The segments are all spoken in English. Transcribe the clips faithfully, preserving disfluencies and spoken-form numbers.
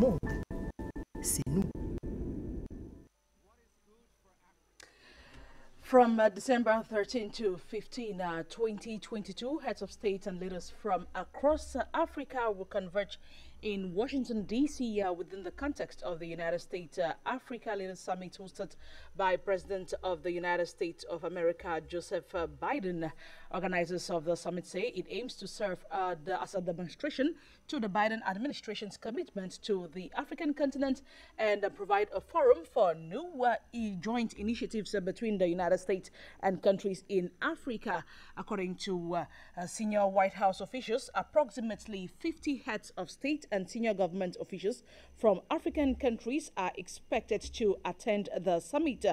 monde, c'est nous. From uh, December thirteenth to fifteenth, uh, twenty twenty-two, heads of state and leaders from across uh, Africa will converge in Washington, D C, uh, within the context of the United States uh, Africa Leaders Summit hosted by President of the United States of America, Joseph uh, Biden. Organizers of the summit say it aims to serve uh, the, as a demonstration to the Biden administration's commitment to the African continent and uh, provide a forum for new uh, joint initiatives uh, between the United States and countries in Africa. According to uh, uh, senior White House officials, approximately fifty heads of state and senior government officials from African countries are expected to attend the summit.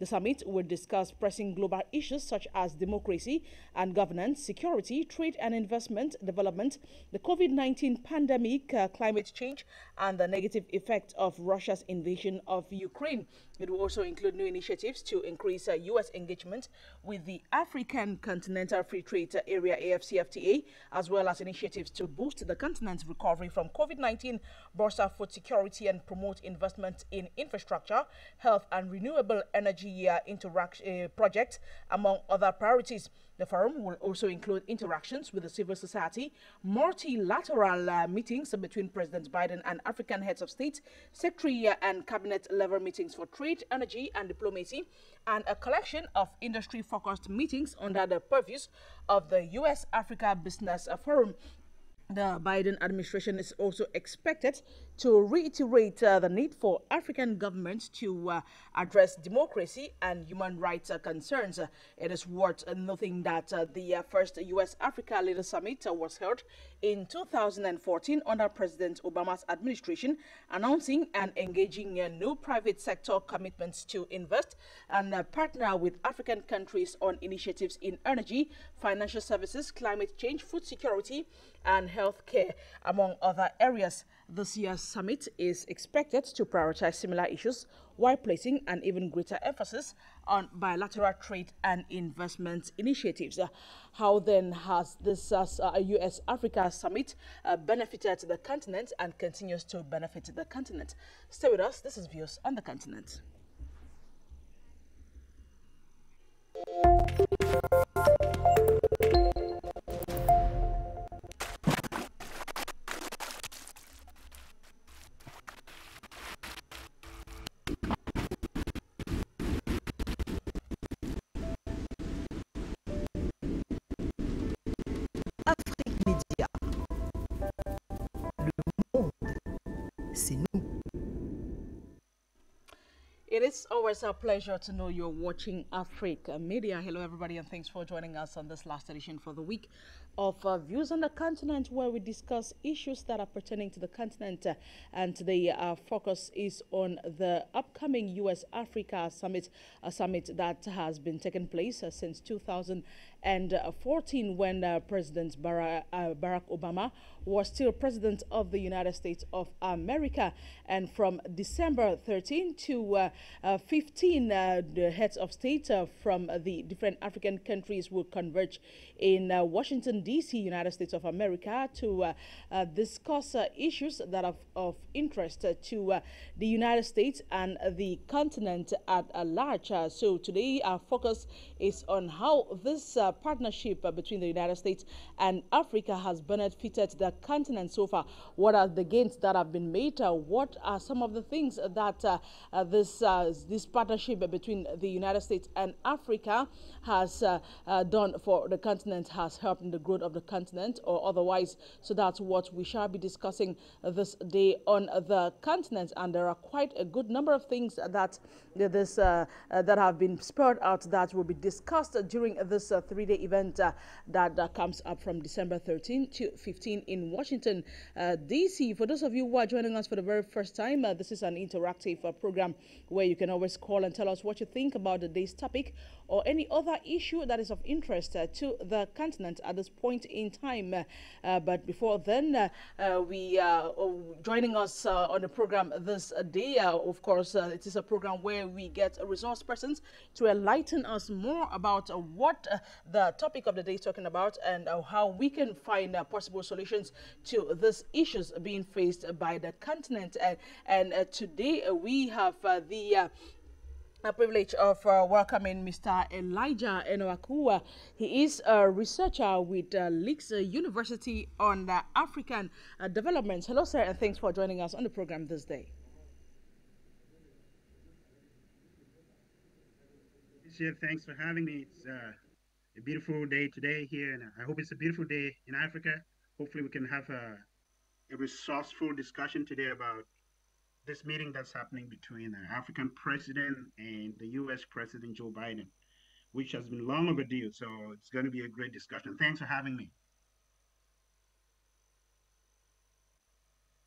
The summit will discuss pressing global issues such as democracy and governance, security, trade and investment, development, the COVID nineteen pandemic, uh, climate change, and the negative effect of Russia's invasion of Ukraine. It will also include new initiatives to increase uh, U S engagement with the African Continental Free Trade Area, A F C F T A, as well as initiatives to boost the continent's recovery from COVID nineteen, bolster food security, and promote investment in infrastructure, health, and renewable energy uh, interaction uh, projects, among other priorities. The forum will also include interactions with the civil society, multilateral uh, meetings between President Biden and African heads of state, secretary uh, and cabinet-level meetings for trade, energy, and diplomacy, and a collection of industry-focused meetings under the purviews of the U S Africa Business Forum. The Biden administration is also expected to reiterate uh, the need for African governments to uh, address democracy and human rights uh, concerns. Uh, it is worth noting that uh, the uh, first U S Africa Leaders Summit uh, was held in two thousand fourteen under President Obama's administration, announcing and engaging uh, new private sector commitments to invest and uh, partner with African countries on initiatives in energy, financial services, climate change, food security, and healthcare, among other areas. This year's summit is expected to prioritize similar issues while placing an even greater emphasis on bilateral trade and investment initiatives. Uh, how then has this uh, U S Africa summit uh, benefited the continent and continues to benefit the continent? Stay with us. This is Views on the Continent. It is always a pleasure to know you're watching Afrique Media. Hello, everybody, and thanks for joining us on this last edition for the week of uh, Views on the Continent, where we discuss issues that are pertaining to the continent. Uh, and today, our uh, focus is on the upcoming U S Africa summit, a summit that has been taking place uh, since two thousand fourteen, when uh, President Barack, uh, Barack Obama was still President of the United States of America. And from December thirteenth to fifteenth, uh, the heads of state uh, from the different African countries will converge in uh, Washington, D C, United States of America, to uh, uh, discuss uh, issues that are of interest uh, to uh, the United States and the continent at uh, large. Uh, so today our focus is on how this uh, partnership uh, between the United States and Africa has benefited the continent so far. What are the gains that have been made? Uh, what are some of the things that uh, uh, this uh, this partnership between the United States and Africa has uh, uh, done for the continent, has helped in the growth of the continent or otherwise? So that's what we shall be discussing this day on the continent. And there are quite a good number of things that this uh, uh, that have been spurred out that will be discussed during this uh, three-day event uh, that uh, comes up from December thirteenth to fifteenth in Washington, uh, D C. For those of you who are joining us for the very first time, uh, this is an interactive uh, program where way, you can always call and tell us what you think about today's topic or any other issue that is of interest uh, to the continent at this point in time. Uh, but before then, uh, uh, we are uh, joining us uh, on the program this day. Uh, of course, uh, it is a program where we get a resource persons to enlighten us more about uh, what uh, the topic of the day is talking about and uh, how we can find uh, possible solutions to these issues being faced by the continent. And, and uh, today uh, we have uh, the uh, A privilege of uh, welcoming Mister Elijah Enowakuwa. He is a researcher with uh, Leeds University on uh, African uh, development. Hello, sir, and thanks for joining us on the program this day. Thanks for having me. It's uh, a beautiful day today here, and I hope it's a beautiful day in Africa. Hopefully, we can have a, a resourceful discussion today about this meeting that's happening between the African president and the U S President Joe Biden, which has been long overdue. So it's going to be a great discussion. Thanks for having me.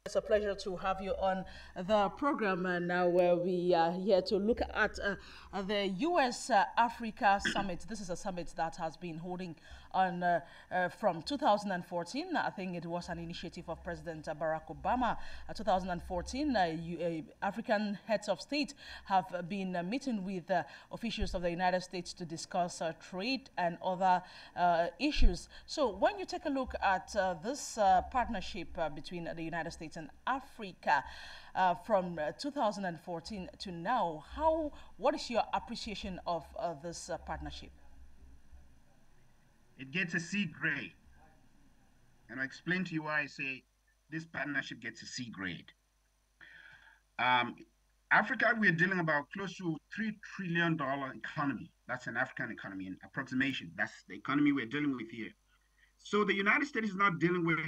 It's a pleasure to have you on the program uh, now where we are here to look at uh, the U S Africa Summit. This is a summit that has been holding on uh, uh, from two thousand fourteen. I think it was an initiative of President uh, Barack Obama. Uh, two thousand fourteen, uh, you, uh, African heads of state have been uh, meeting with uh, officials of the United States to discuss uh, trade and other uh, issues. So when you take a look at uh, this uh, partnership uh, between the United States in Africa uh, from uh, two thousand fourteen to now, how what is your appreciation of uh, this uh, partnership? It gets a C grade, and I explain to you why I say this partnership gets a C grade. Um, Africa, we're dealing about close to three trillion dollar economy. That's an African economy, an approximation. That's the economy we're dealing with here. So the United States is not dealing with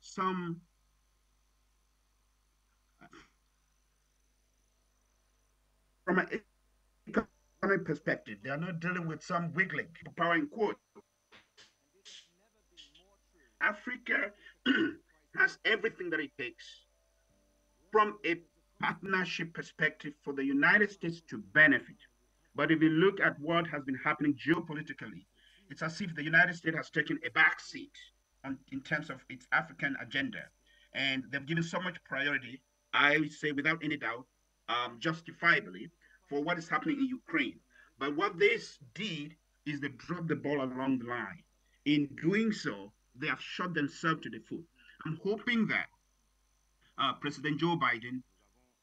some from an economic perspective. They are not dealing with some wiggling, power in quote. Africa has everything that it takes from a partnership perspective for the United States to benefit. But if you look at what has been happening geopolitically, it's as if the United States has taken a back seat on, in terms of its African agenda. And they've given so much priority, I would say without any doubt, Um, justifiably, for what is happening in Ukraine. But what this did is they dropped the ball along the line. In doing so, they have shot themselves to the foot. I'm hoping that uh, President Joe Biden,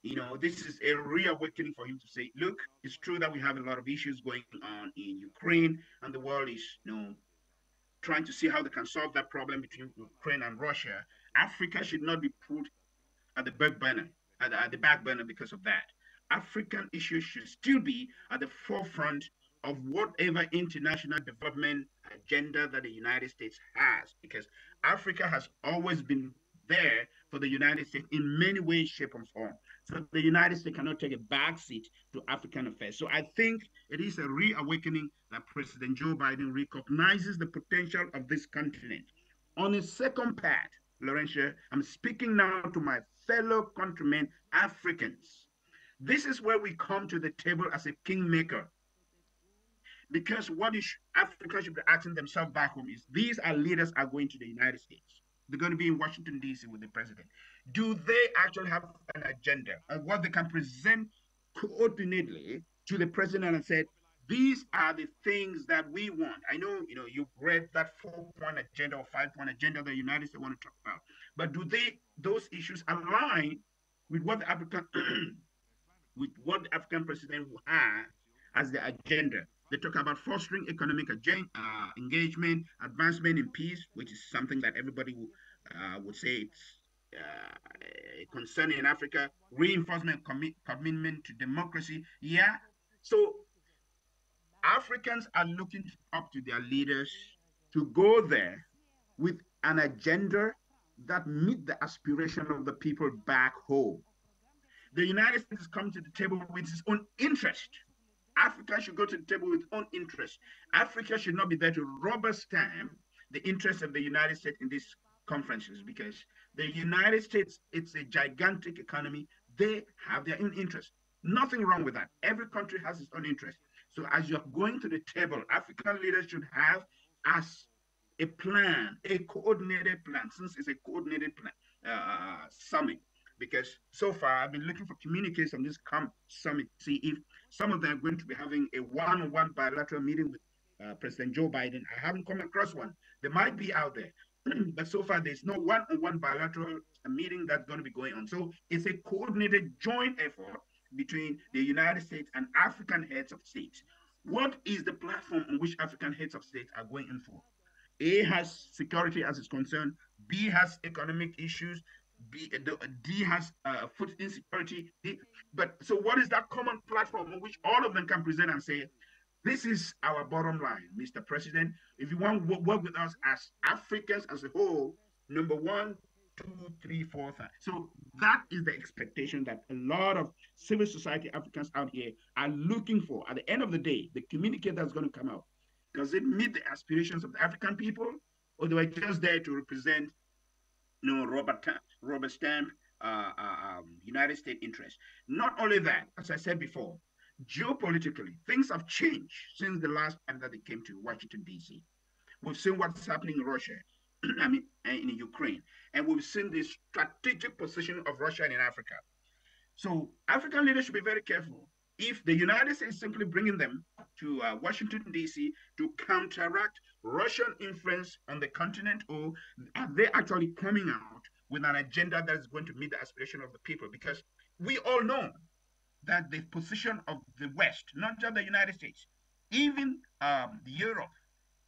you know, this is a reawakening for him to say, look, it's true that we have a lot of issues going on in Ukraine, and the world is, you know, trying to see how they can solve that problem between Ukraine and Russia. Africa should not be put at the back burner. At the, at the back burner because of that. African issues should still be at the forefront of whatever international development agenda that the United States has, because Africa has always been there for the United States in many ways, shape, and form. So the United States cannot take a back seat to African affairs. So I think it is a reawakening that President Joe Biden recognizes the potential of this continent. On the second part, Laurentia, I'm speaking now to my fellow countrymen, Africans. This is where we come to the table as a kingmaker. Because what is Africa should be asking themselves back home is, these are leaders are going to the United States. They're going to be in Washington, D C with the president. Do they actually have an agenda and what they can present coordinately to the president and said, these are the things that we want. I know, you know, you've read that four-point agenda or five-point agenda that the United States want to talk about. But do they, those issues align with what the African, with what the African president will have as the agenda? They talk about fostering economic agenda, uh, engagement, advancement in peace, which is something that everybody will, uh, would say it's uh, concerning in Africa, reinforcement, commi commitment to democracy. Yeah. So Africans are looking up to their leaders to go there with an agenda that meet the aspiration of the people back home. The United States comes to the table with its own interest. Africa should go to the table with its own interest. Africa should not be there to rubber stamp the interests of the United States in these conferences, because the United States, it's a gigantic economy. They have their own interest. Nothing wrong with that. Every country has its own interest. So as you're going to the table, African leaders should have as a plan, a coordinated plan, since it's a coordinated plan, uh, summit. Because so far, I've been looking for communiques on this COM summit, see if some of them are going to be having a one-on-one bilateral meeting with uh, President Joe Biden. I haven't come across one. They might be out there. But so far, there's no one-on-one bilateral meeting that's going to be going on. So it's a coordinated joint effort between the United States and African heads of state. What is the platform on which African heads of state are going in for? A has security as it's concerned. B has economic issues. B, D has uh, food insecurity. D, but so what is that common platform on which all of them can present and say, this is our bottom line, Mister President. If you want to work with us as Africans as a whole, number one, two, three, four, five. So that is the expectation that a lot of civil society Africans out here are looking for. At the end of the day, the communique that's going to come out, does it meet the aspirations of the African people, or they were just there to represent, you know, Robert, Robert Stamp, uh, uh, um, United States interests? Not only that, as I said before, geopolitically, things have changed since the last time that they came to Washington, D C. We've seen what's happening in Russia, I mean, in Ukraine, and we've seen the strategic position of Russia in Africa. So African leaders should be very careful. If the United States is simply bringing them to uh, Washington, D C to counteract Russian influence on the continent, or are they actually coming out with an agenda that is going to meet the aspiration of the people? Because we all know that the position of the West, not just the United States, even um, Europe,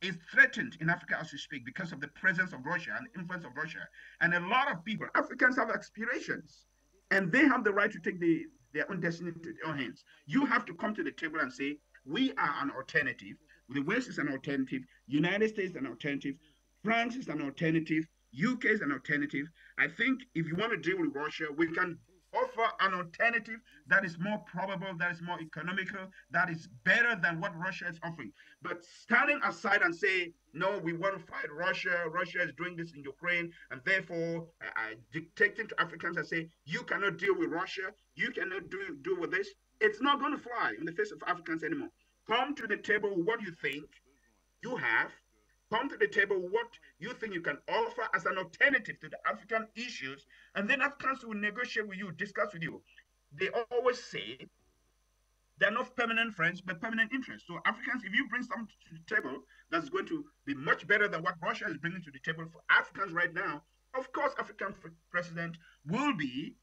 is threatened in Africa as we speak because of the presence of Russia and the influence of Russia. And a lot of people, Africans, have aspirations, and they have the right to take the, their own destiny to their own hands. You have to come to the table and say, we are an alternative. The West is an alternative. United States is an alternative. France is an alternative. U K is an alternative. I think if you want to deal with Russia, we can offer an alternative that is more probable, that is more economical, that is better than what Russia is offering. But standing aside and say, no, we want to fight Russia, Russia is doing this in Ukraine, and therefore uh, dictating to Africans and say, you cannot deal with Russia, you cannot do, deal with this, it's not going to fly in the face of Africans anymore. Come to the table with what you think you have. Come to the table what you think you can offer as an alternative to the African issues, and then Africans will negotiate with you, discuss with you. They always say they're not permanent friends, but permanent interests. So Africans, if you bring something to the table that's going to be much better than what Russia is bringing to the table for Africans right now, of course, African president will be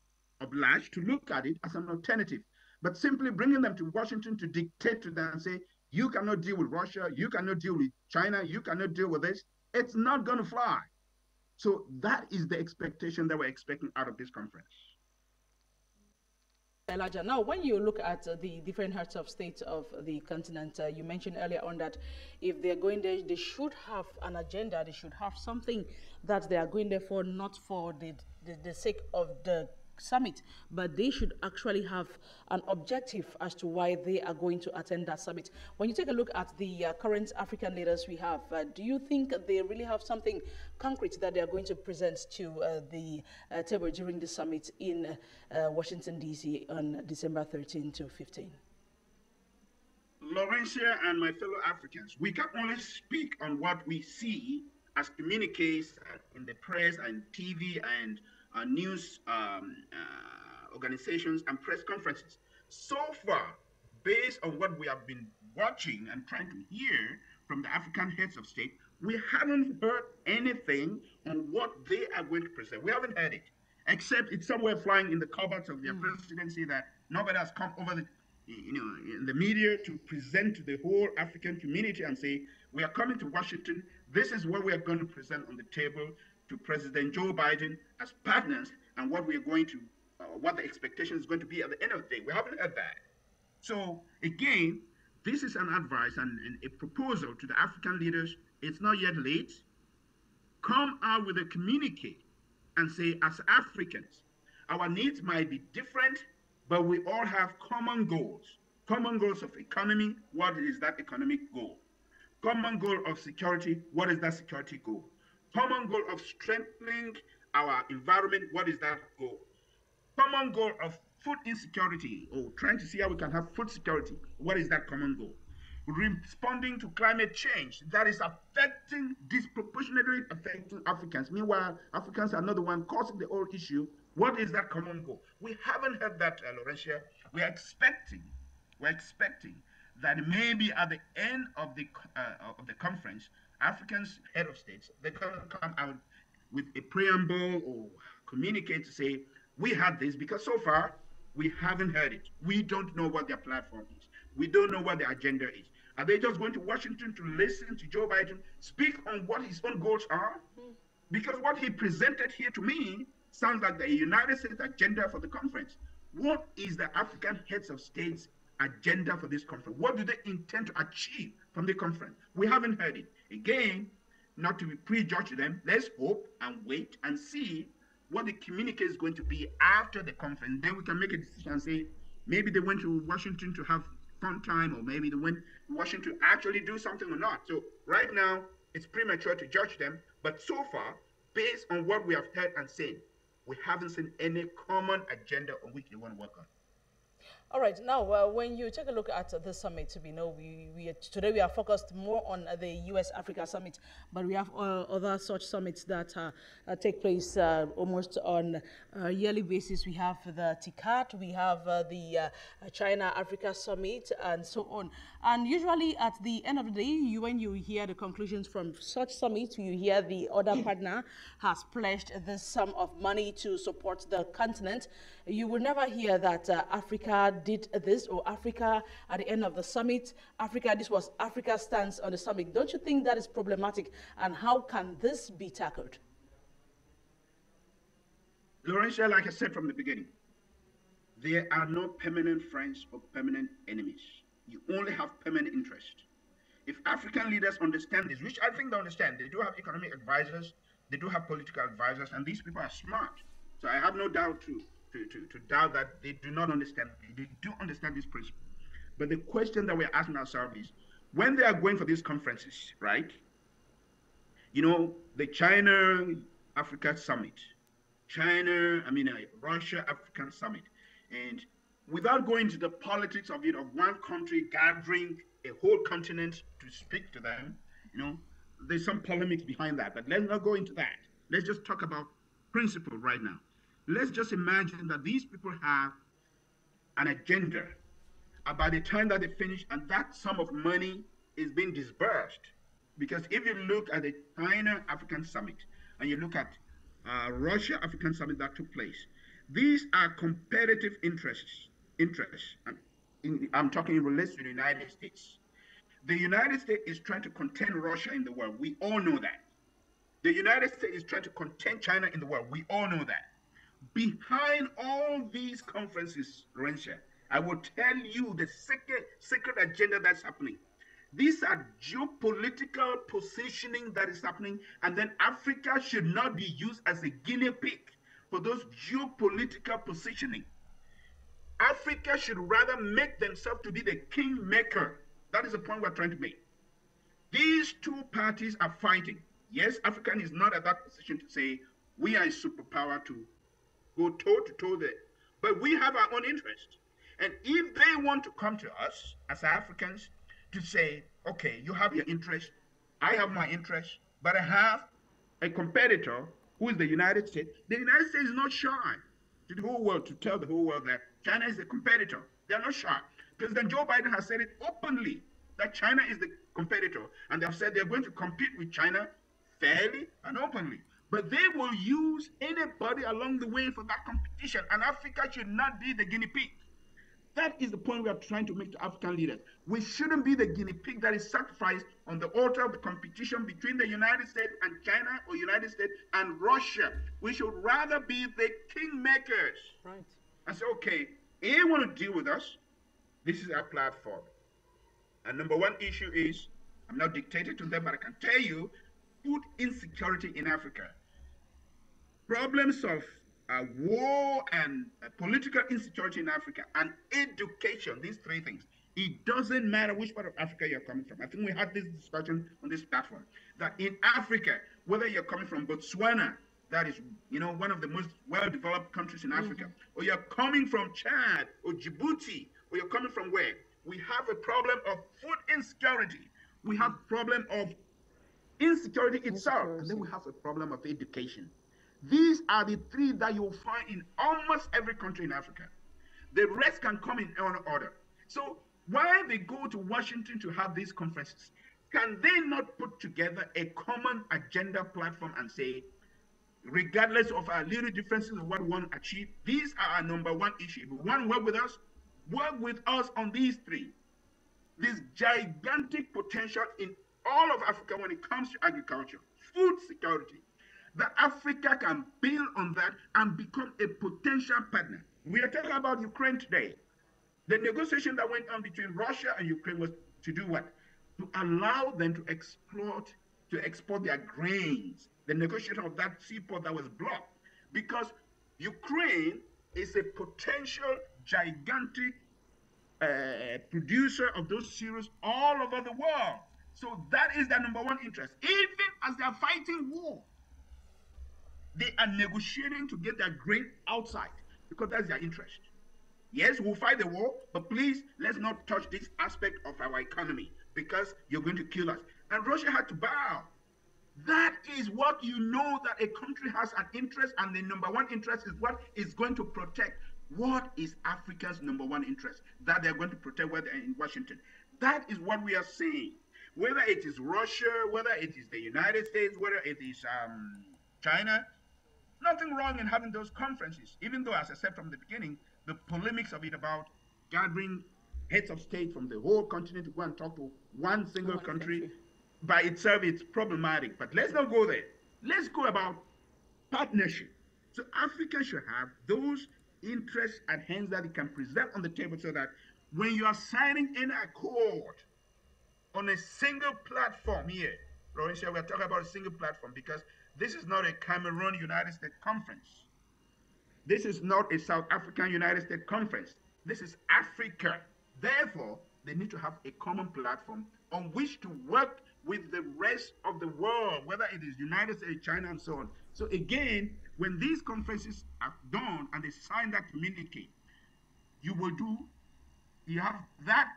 obliged to look at it as an alternative. But simply bringing them to Washington to dictate to them and say, you cannot deal with Russia, you cannot deal with China, you cannot deal with this, it's not going to fly. So that is the expectation that we're expecting out of this conference. Elijah, now when you look at the different heads of state of the continent, uh, you mentioned earlier on that if they're going there, they should have an agenda, they should have something that they are going there for, not for the, the, the sake of the summit, but they should actually have an objective as to why they are going to attend that summit. When you take a look at the uh, current African leaders we have, uh, do you think they really have something concrete that they are going to present to uh, the uh, table during the summit in uh, Washington, D C on December thirteenth to fifteenth? Laurentia and my fellow Africans, we can only speak on what we see as communiques in the press and T V and Uh, news um, uh, organizations and press conferences. So far, based on what we have been watching and trying to hear from the African heads of state, we haven't heard anything on what they are going to present. We haven't heard it, except it's somewhere flying in the cupboards of their mm. presidency that nobody has come over the, you know, in the media to present to the whole African community and say, we are coming to Washington, this is what we are going to present on the table to President Joe Biden as partners, and what we're going to, uh, what the expectation is going to be at the end of the day. We haven't heard that. So again, this is an advice and, and a proposal to the African leaders. It's not yet late. Come out with a communique and say, as Africans, our needs might be different, but we all have common goals. Common goals of economy, what is that economic goal? Common goal of security, what is that security goal? Common goal of strengthening our environment, what is that goal? Common goal of food insecurity, or trying to see how we can have food security. What is that common goal? Responding to climate change that is affecting, disproportionately affecting Africans. Meanwhile, Africans are not the one causing the whole issue. What is that common goal? We haven't heard that, uh, Laurentia. We're expecting, we're expecting that maybe at the end of the uh, of the conference, Africans, head of states, they can come out with a preamble or communicate to say, we had this, because so far, we haven't heard it. We don't know what their platform is. We don't know what their agenda is. Are they just going to Washington to listen to Joe Biden speak on what his own goals are? Because what he presented here to me sounds like the United States agenda for the conference. What is the African heads of states agenda for this conference? What do they intend to achieve from the conference? We haven't heard it. Again, not to prejudge them, let's hope and wait and see what the communique is going to be after the conference. Then we can make a decision and say, maybe they went to Washington to have fun time, or maybe they went to Washington to actually do something or not. So right now, it's premature to judge them. But so far, based on what we have heard and seen, we haven't seen any common agenda on which they want to work on. All right. Now, uh, when you take a look at uh, the summit, we know we, we are, today we are focused more on uh, the U S Africa summit, but we have uh, other such summits that uh, uh, take place uh, almost on a yearly basis. We have the T I C A D, we have uh, the uh, China Africa summit, and so on. And usually at the end of the day, you, when you hear the conclusions from such summits, you hear the other partner has pledged this sum of money to support the continent. You will never hear that uh, Africa did this, or Africa at the end of the summit, Africa, this was Africa's stance on the summit. Don't you think that is problematic? And how can this be tackled? Laurentia, like I said from the beginning, there are no permanent friends or permanent enemies. You only have permanent interest. If African leaders understand this, which I think they understand, they do have economic advisors, they do have political advisors, and these people are smart. So I have no doubt too. To, to, to doubt that they do not understand. They do understand this principle. But the question that we're asking ourselves is, when they are going for these conferences, right? You know, the China Africa summit, China, I mean, uh, Russia African summit. And without going to the politics of it, of one country gathering a whole continent to speak to them, you know, there's some polemics behind that. But let's not go into that. Let's just talk about principle right now. Let's just imagine that these people have an agenda about the time that they finish, and that sum of money is being disbursed. Because if you look at the China African summit and you look at uh, Russia African summit that took place, these are competitive interests. Interests. I'm, in, I'm talking in relation to the United States. The United States is trying to contain Russia in the world. We all know that. The United States is trying to contain China in the world. We all know that. Behind all these conferences, Rensha, I will tell you the secret, secret agenda that's happening. These are geopolitical positioning that is happening, and then Africa should not be used as a guinea pig for those geopolitical positioning. Africa should rather make themselves to be the kingmaker. That is the point we're trying to make. These two parties are fighting. Yes, Africa is not at that position to say, we are a superpower to go toe-to-toe there. But we have our own interest. And if they want to come to us as Africans to say, okay, you have your interest, I have my interest, but I have a competitor who is the United States. The United States is not shy to the whole world, to tell the whole world that China is the competitor. They are not shy. President Joe Biden has said it openly that China is the competitor. And they have said they are going to compete with China fairly and openly. But they will use anybody along the way for that competition, and Africa should not be the guinea pig. That is the point we are trying to make to African leaders. We shouldn't be the guinea pig that is sacrificed on the altar of the competition between the United States and China, or United States and Russia. We should rather be the kingmakers. Right. And say, okay, if you want to deal with us, this is our platform. And number one issue is, I'm not dictated to them, but I can tell you, food insecurity in Africa. Problems of uh, war and uh, political insecurity in Africa, and education, these three things. It doesn't matter which part of Africa you're coming from. I think we had this discussion on this platform, that in Africa, whether you're coming from Botswana, that is, you know, one of the most well-developed countries in mm-hmm. Africa, or you're coming from Chad or Djibouti, or you're coming from where, we have a problem of food insecurity. We have problem of insecurity itself, insecurity. And then we have a problem of education. These are the three that you'll find in almost every country in Africa. The rest can come in order. So why they go to Washington to have these conferences? Can they not put together a common agenda platform and say, regardless of our little differences of what we want to achieve, these are our number one issue. If you want to work with us, work with us on these three. This gigantic potential in all of Africa when it comes to agriculture, food security, that Africa can build on that and become a potential partner. We are talking about Ukraine today. The negotiation that went on between Russia and Ukraine was to do what? To allow them to export, to export their grains. The negotiation of that seaport that was blocked because Ukraine is a potential gigantic uh, producer of those cereals all over the world. So that is their number one interest. Even as they are fighting war, they are negotiating to get their grain outside because that's their interest. Yes, we'll fight the war, but please, let's not touch this aspect of our economy because you're going to kill us. And Russia had to bow. That is what you know that a country has an interest, and the number one interest is what is going to protect. What is Africa's number one interest? That they're going to protect whether in Washington. That is what we are seeing. Whether it is Russia, whether it is the United States, whether it is um, China, nothing wrong in having those conferences, even though, as I said from the beginning, the polemics of it about gathering heads of state from the whole continent to go and talk to one single one country, country by itself, it's problematic. But let's not go there. Let's go about partnership. So Africa should have those interests and hence that it can present on the table so that when you are signing an accord on a single platform here, Laurentia, we're talking about a single platform because this is not a Cameroon United States conference. This is not a South African United States conference. This is Africa. Therefore, they need to have a common platform on which to work with the rest of the world, whether it is United States, China, and so on. So again, when these conferences are done and they sign that communique, you will do, you have that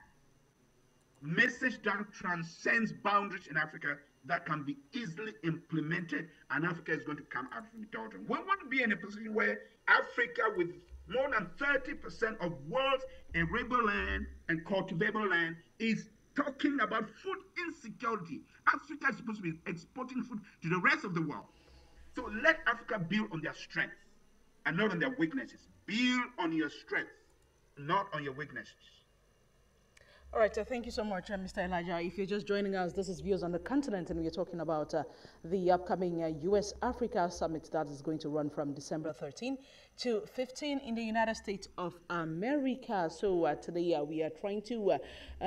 message that transcends boundaries in Africa that can be easily implemented, and Africa is going to come out from it all. We want to be in a position where Africa, with more than thirty percent of world's arable land and cultivable land, is talking about food insecurity. Africa is supposed to be exporting food to the rest of the world. So let Africa build on their strengths and not on their weaknesses. Build on your strengths, not on your weaknesses. All right, uh, thank you so much, uh, Mister Elijah. If you're just joining us, this is Views on the Continent, and we're talking about uh, the upcoming uh, U S Africa Summit that is going to run from December thirteenth to fifteenth in the United States of America. So uh, today uh, we are trying to uh, uh,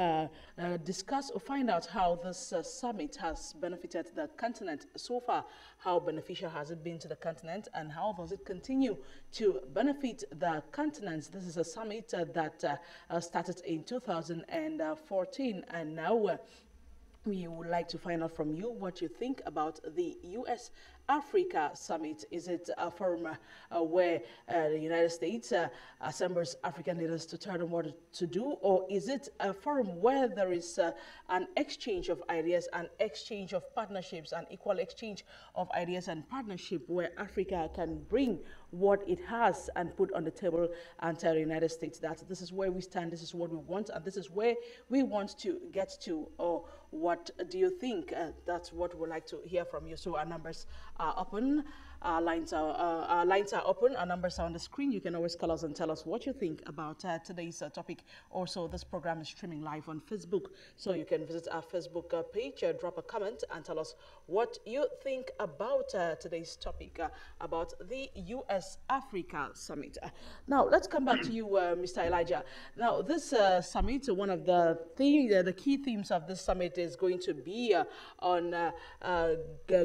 uh, discuss or find out how this uh, summit has benefited the continent so far. How beneficial has it been to the continent, and how does it continue to benefit the continent? This is a summit uh, that uh, uh, started in two thousand and fourteen, and now uh, we would like to find out from you what you think about the U S Africa Summit. Is it a forum uh, where uh, the United States uh, assembles African leaders to tell them what to do, or is it a forum where there is uh, an exchange of ideas, an exchange of partnerships, an equal exchange of ideas and partnership where Africa can bring what it has and put on the table and tell the United States that this is where we stand, this is what we want, and this is where we want to get to, or what do you think? Uh, that's what we'd like to hear from you. So our numbers are open, our lines are, uh, our lines are open, our numbers are on the screen. You can always call us and tell us what you think about uh, today's uh, topic. Also, this program is streaming live on Facebook, so you can visit our Facebook uh, page, uh, drop a comment and tell us what you think about uh, today's topic, uh, about the U S Africa Summit. Uh, now, let's come back to you, uh, Mister Elijah. Now, this uh, summit, one of the, theme, uh, the key themes of this summit is going to be uh, on uh, uh,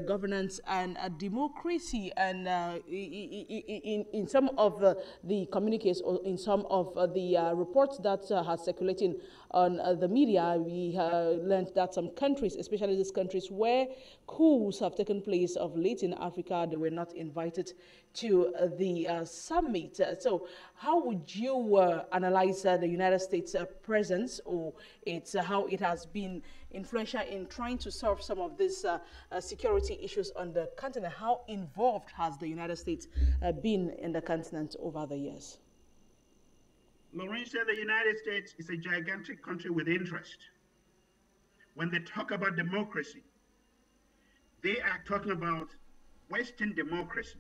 governance and uh, democracy. see, and uh, in, in some of the, the communiques or in some of the uh, reports that uh, are circulating on uh, the media, we uh, learned that some countries, especially these countries where coups have taken place of late in Africa, they were not invited to uh, the uh, summit. Uh, so how would you uh, analyze uh, the United States uh, presence, or it's, uh, how it has been influential in trying to solve some of these uh, uh, security issues on the continent? How involved has the United States uh, been in the continent over the years? Mauricio, the United States is a gigantic country with interest. When they talk about democracy, they are talking about Western democracy,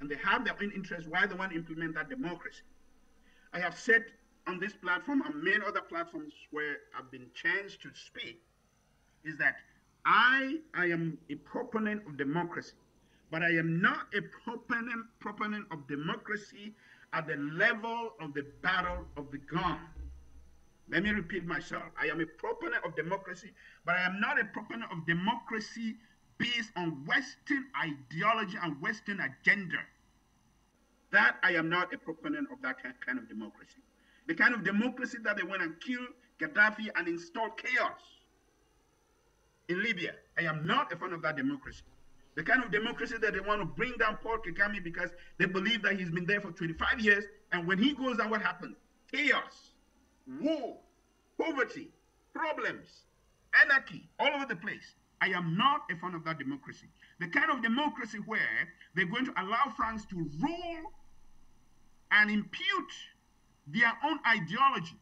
and they have their own interest why they want to implement that democracy. I have said on this platform and many other platforms where I've been challenged to speak is that I, I am a proponent of democracy, but I am not a proponent, proponent of democracy at the level of the battle of the gun. Let me repeat myself. I am a proponent of democracy, but I am not a proponent of democracy based on Western ideology and Western agenda. That I am not a proponent of that kind of democracy. The kind of democracy that they went and killed Gaddafi and installed chaos in Libya. I am not a fan of that democracy. The kind of democracy that they want to bring down Paul Kagame because they believe that he's been there for twenty-five years, and when he goes down, what happens? Chaos, war, poverty, problems, anarchy, all over the place. I am not a fan of that democracy. The kind of democracy where they're going to allow France to rule and impute their own ideology,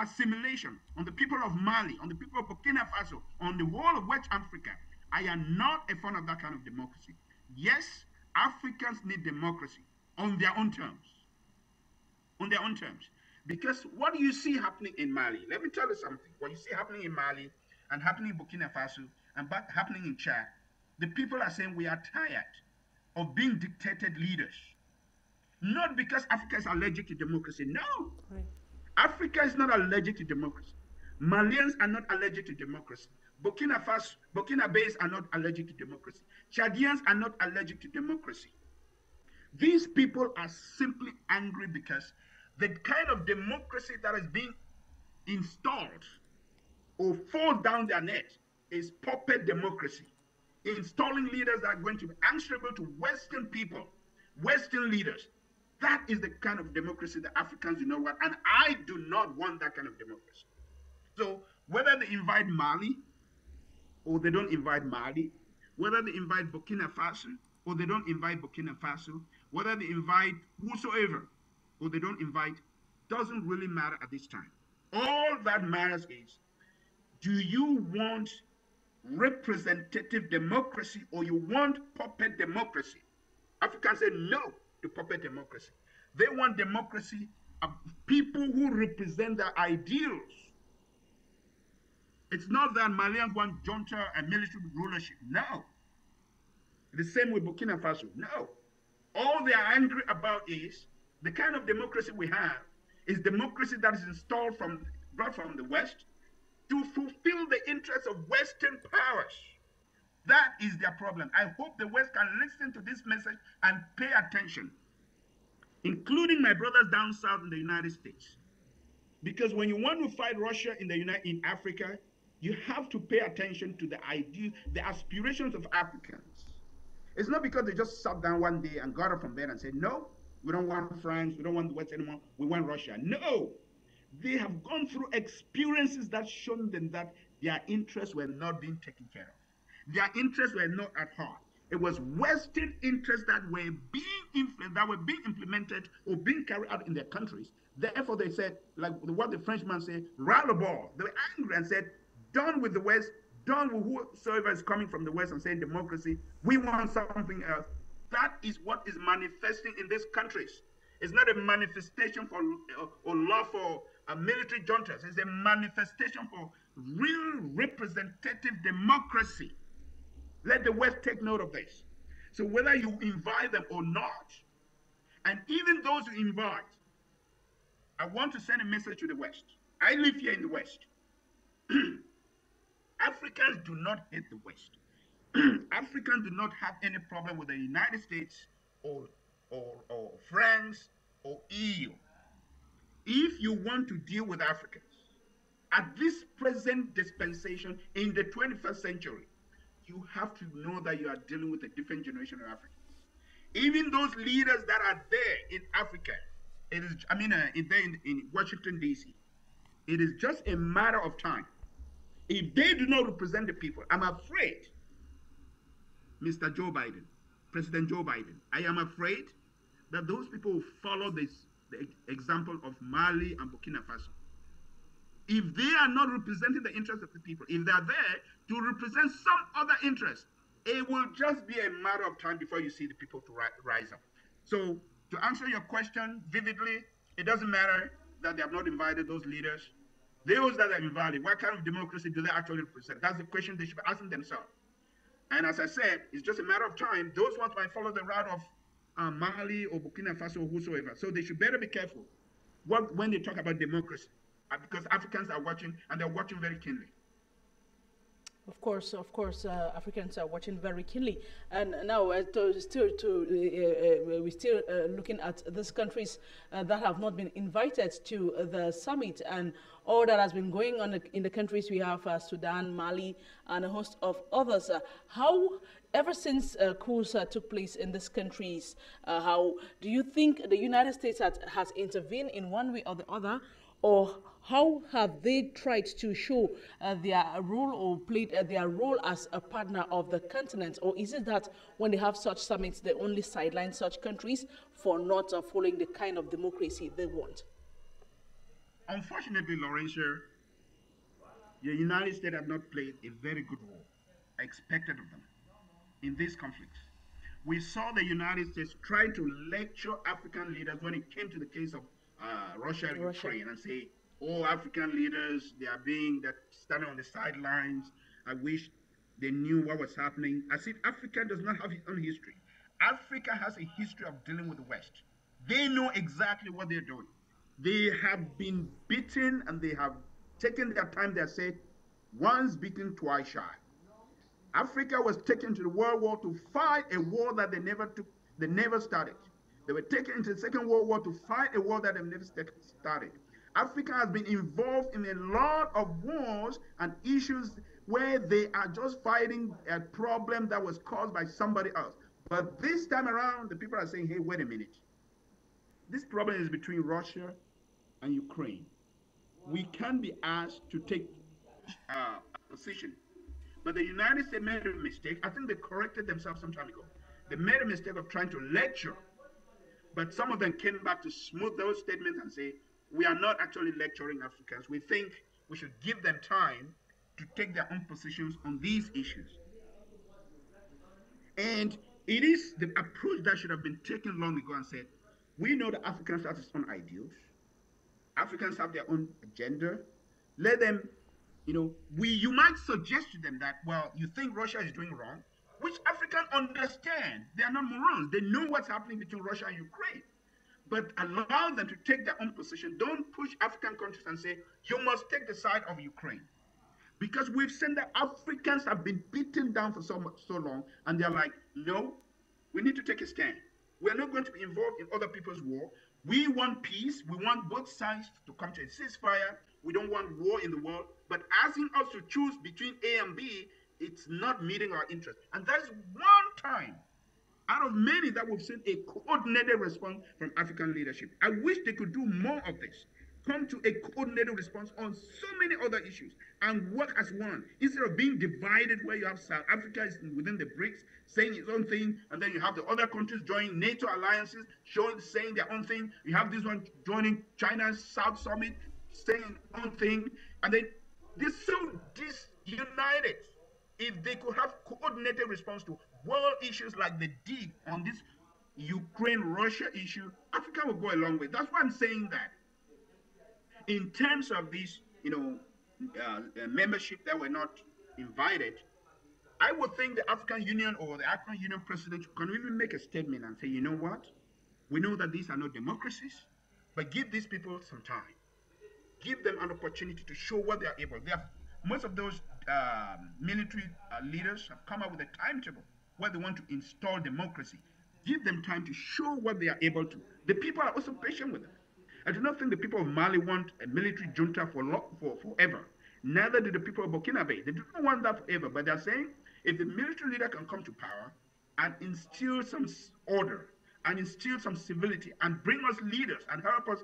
assimilation, on the people of Mali, on the people of Burkina Faso, on the whole of West Africa. I am not a fan of that kind of democracy. Yes, Africans need democracy on their own terms. On their own terms. Because what you see happening in Mali, let me tell you something. What you see happening in Mali and happening in Burkina Faso and happening in Chad, the people are saying we are tired of being dictated leaders. Not because Africa is allergic to democracy. No. Right. Africa is not allergic to democracy. Malians are not allergic to democracy. Burkina Faso, Burkinabés are not allergic to democracy. Chadians are not allergic to democracy. These people are simply angry because the kind of democracy that is being installed or forced down their neck is puppet democracy. Installing leaders that are going to be answerable to Western people, Western leaders. That is the kind of democracy that Africans do not want, and I do not want that kind of democracy. So whether they invite Mali or they don't invite Mali, whether they invite Burkina Faso or they don't invite Burkina Faso, whether they invite whosoever or they don't invite, doesn't really matter at this time. All that matters is, do you want representative democracy or you want puppet democracy? Africans say no to puppet democracy. They want democracy of people who represent their ideals. It's not that Malians want junta and military rulership. No. The same with Burkina Faso. No. All they are angry about is the kind of democracy we have is democracy that is installed from, brought from the West to fulfill the interests of Western powers. That is their problem. I hope the West can listen to this message and pay attention, including my brothers down south in the United States. Because when you want to fight Russia in, the United, in Africa, you have to pay attention to the idea, the aspirations of Africans. It's not because they just sat down one day and got up from bed and said, no, we don't want France, we don't want the West anymore, we want Russia. No, they have gone through experiences that shown them that their interests were not being taken care of. Their interests were not at heart. It was Western interests that were being that were being implemented or being carried out in their countries. Therefore, they said, like what the Frenchman said, "Round the ball." They were angry and said, "Done with the West. Done with whosoever is coming from the West and saying democracy. We want something else." That is what is manifesting in these countries. It's not a manifestation for uh, or love for uh, military juntas. It's a manifestation for real representative democracy. Let the West take note of this. So whether you invite them or not, and even those you invite, I want to send a message to the West. I live here in the West. Africans do not hate the West. Africans do not have any problem with the United States or, or, or France or E U. If you want to deal with Africans, at this present dispensation in the twenty-first century, you have to know that you are dealing with a different generation of Africans. Even those leaders that are there in Africa, it is, I mean, uh, there in, in Washington, D C, it is just a matter of time. If they do not represent the people, I'm afraid, Mister Joe Biden, President Joe Biden, I am afraid that those people will follow this, the example of Mali and Burkina Faso. If they are not representing the interests of the people, if they are there to represent some other interest, it will just be a matter of time before you see the people to ri rise up. So to answer your question vividly, it doesn't matter that they have not invited those leaders. Those that are invited, what kind of democracy do they actually represent? That's the question they should be asking themselves. And as I said, it's just a matter of time. Those ones might follow the route of uh, Mali or Burkina Faso or whosoever. So they should better be careful what, when they talk about democracy, because Africans are watching, and they're watching very keenly. Of course, of course, uh, Africans are watching very keenly. And now uh, to, still to, uh, uh, we're still uh, looking at these countries uh, that have not been invited to uh, the summit, and all that has been going on in the countries. We have uh, Sudan, Mali, and a host of others. Uh, how, ever since uh, coups uh, took place in these countries, uh, how do you think the United States has, has intervened in one way or the other? Or how have they tried to show uh, their role or played uh, their role as a partner of the continent? Or is it that when they have such summits, they only sideline such countries for not uh, following the kind of democracy they want? Unfortunately, Laurentia, the United States have not played a very good role expected of them in these conflicts. We saw the United States try to lecture African leaders when it came to the case of Uh, Russia and Russia. Ukraine, and say all African leaders, they are being that standing on the sidelines. I wish they knew what was happening. I said Africa does not have its own history. Africa has a history of dealing with the West. They know exactly what they're doing. They have been beaten, and they have taken their time. They said once beaten, twice shy. Africa was taken to the World War to fight a war that they never took, they never started. They were taken into the Second World War to fight a war that they've never started. Africa has been involved in a lot of wars and issues where they are just fighting a problem that was caused by somebody else. But this time around, the people are saying, hey, wait a minute. This problem is between Russia and Ukraine. We can be asked to take uh, a position. But the United States made a mistake. I think they corrected themselves some time ago. They made a mistake of trying to lecture. But some of them came back to smooth those statements and say, we are not actually lecturing Africans. We think we should give them time to take their own positions on these issues. And it is the approach that should have been taken long ago and said, we know that Africans have their own ideals. Africans have their own agenda. Let them, you know, we, you might suggest to them that, well, you think Russia is doing wrong, which Africans understand. They are not morons. They know what's happening between Russia and Ukraine. But allow them to take their own position. Don't push African countries and say, you must take the side of Ukraine. Because we've seen that Africans have been beaten down for so, much, so long, and they're like, no, we need to take a stand. We're not going to be involved in other people's war. We want peace. We want both sides to come to a ceasefire. We don't want war in the world. But asking us to choose between A and B, it's not meeting our interest. And that's one time out of many that we've seen a coordinated response from African leadership. I wish they could do more of this, come to a coordinated response on so many other issues and work as one, instead of being divided where you have South Africa is within the BRICS saying its own thing, and then you have the other countries joining NATO alliances, showing, saying their own thing. You have this one joining China's South Summit, saying its own thing. And then they're so disunited. If they could have coordinated response to world issues like the deep on this Ukraine-Russia issue, Africa will go a long way. That's why I'm saying that in terms of these, you know, uh, membership that were not invited, I would think the African Union or the African Union president can even make a statement and say, you know what, we know that these are not democracies, but give these people some time. Give them an opportunity to show what they are able. They have, most of those uh, military uh, leaders have come up with a timetable where they want to install democracy. Give them time to show what they are able to. The people are also patient with them. I do not think the people of Mali want a military junta for, long, for forever. Neither do the people of Burkina Faso. They do not want that forever, but they are saying if the military leader can come to power and instill some order and instill some civility and bring us leaders and help us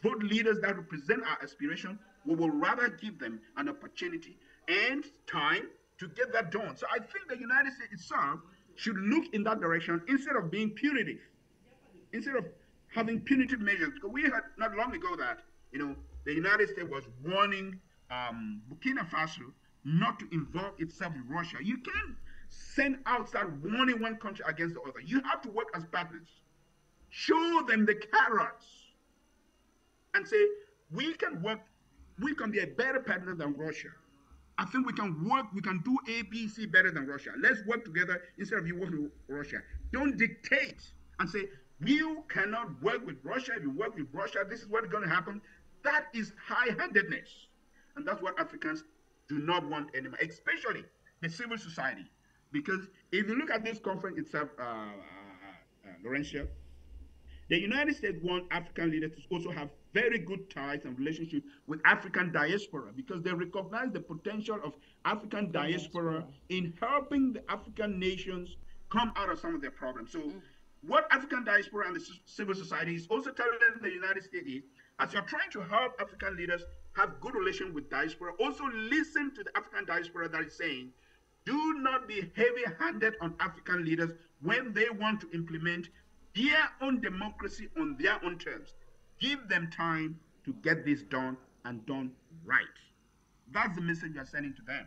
vote leaders that represent our aspiration, we will rather give them an opportunity and time to get that done. So I think the United States itself should look in that direction instead of being punitive, instead of having punitive measures. Because we had not long ago that, you know, the United States was warning um, Burkina Faso not to involve itself in Russia. You can't send out that warning one country against the other. You have to work as partners. Show them the carrots and say, we can work, we can be a better partner than Russia. I think we can work, we can do A B C better than Russia. Let's work together instead of you working with Russia. Don't dictate and say, you cannot work with Russia. If you work with Russia, this is what's going to happen. That is high-handedness. And that's what Africans do not want anymore, especially the civil society. Because if you look at this conference itself, uh, uh, uh, Laurentia, the United States want African leaders to also have very good ties and relationships with African diaspora, because they recognize the potential of African diaspora in helping the African nations come out of some of their problems. So mm. what African diaspora and the civil society is also telling the United States is, as you're trying to help African leaders have good relations with diaspora, also listen to the African diaspora that is saying, do not be heavy-handed on African leaders when they want to implement their own democracy on their own terms. Give them time to get this done and done right. That's the message we are sending to them.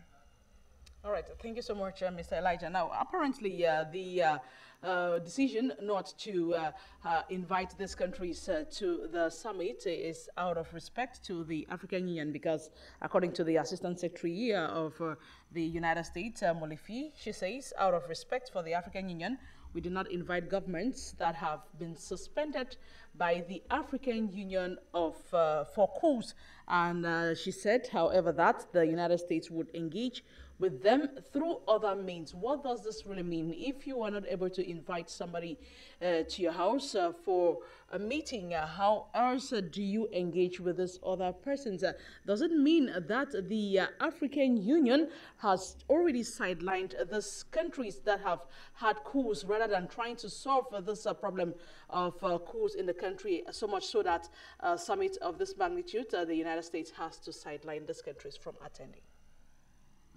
All right. Thank you so much, uh, Mister Elijah. Now, apparently, uh, the uh, uh, decision not to uh, uh, invite these countries uh, to the summit is out of respect to the African Union, because according to the Assistant Secretary uh, of uh, the United States, uh, Mollifi, she says, out of respect for the African Union, we do not invite governments that have been suspended by the African Union of uh, for coups. And uh, she said, however, that the United States would engage with them through other means. What does this really mean? If you are not able to invite somebody uh, to your house uh, for a meeting, uh, how else uh, do you engage with these other persons? Uh, does it mean that the uh, African Union has already sidelined these countries that have had coups rather than trying to solve uh, this uh, problem of uh, coups in the country, so much so that a uh, summit of this magnitude, uh, the United States has to sideline these countries from attending?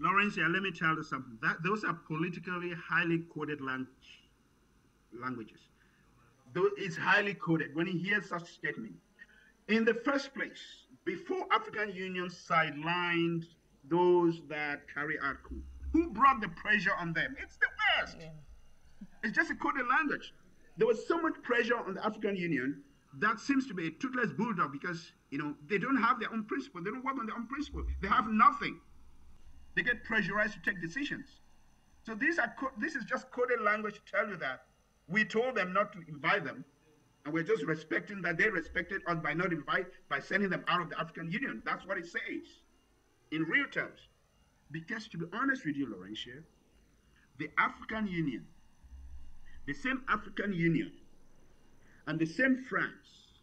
Laurentia, let me tell you something. That, those are politically highly coded lang languages. Though it's highly coded when you hear such statement. In the first place, before African Union sidelined those that carry out coup, who brought the pressure on them? It's the West. Yeah. It's just a coded language. There was so much pressure on the African Union that seems to be a toothless bulldog, because you know they don't have their own principle. They don't work on their own principle. They have nothing. They get pressurized to take decisions. So these are this is just coded language to tell you that we told them not to invite them, and we're just respecting that they respected us by not invite, by sending them out of the African Union. That's what it says in real terms. Because to be honest with you, Laurentia, the African Union, the same African Union and the same France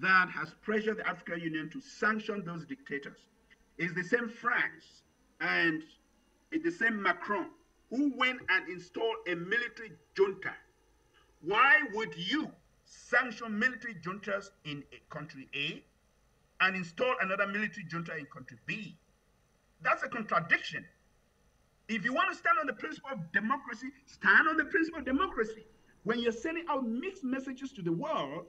that has pressured the African Union to sanction those dictators is the same France and the same Macron who went and installed a military junta. Why would you sanction military juntas in a country A and install another military junta in country B? That's a contradiction. If you want to stand on the principle of democracy, stand on the principle of democracy. When you're sending out mixed messages to the world,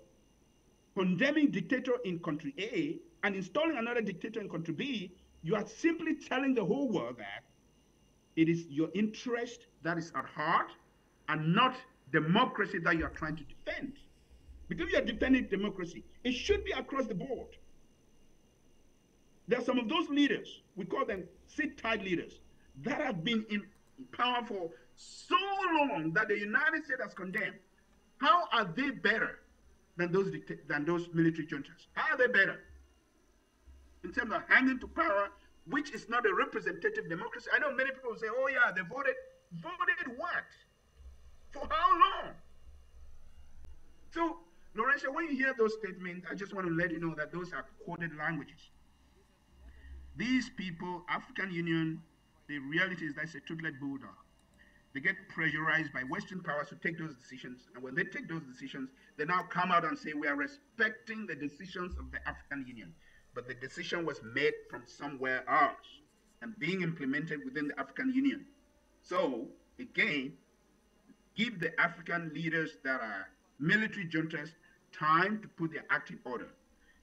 condemning dictator in country A and installing another dictator in country B, you are simply telling the whole world that it is your interest that is at heart and not democracy that you are trying to defend. Because you are defending democracy, it should be across the board. There are some of those leaders, we call them sit-tight leaders, that have been in power for so long that the United States has condemned. How are they better than those than those military juntas? How are they better in terms of hanging to power which is not a representative democracy. I know many people say, oh yeah, they voted. Voted what? For how long? So, Laurentia, when you hear those statements, I just want to let you know that those are coded languages. These people, African Union, the reality is that it's a two-legged bulldog. They get pressurized by Western powers to take those decisions. And when they take those decisions, they now come out and say, we are respecting the decisions of the African Union. But the decision was made from somewhere else and being implemented within the African Union. So, again, give the African leaders that are military juntas time to put their act in order.